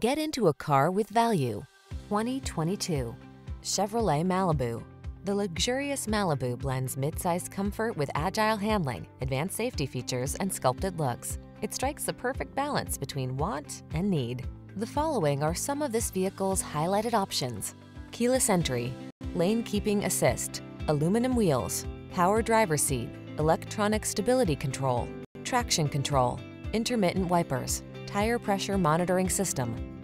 Get into a car with value. 2022 Chevrolet Malibu. The luxurious Malibu blends midsize comfort with agile handling, advanced safety features, and sculpted looks. It strikes the perfect balance between want and need. The following are some of this vehicle's highlighted options: keyless entry, lane keeping assist, aluminum wheels, power driver seat, electronic stability control, traction control, intermittent wipers, tire pressure monitoring system,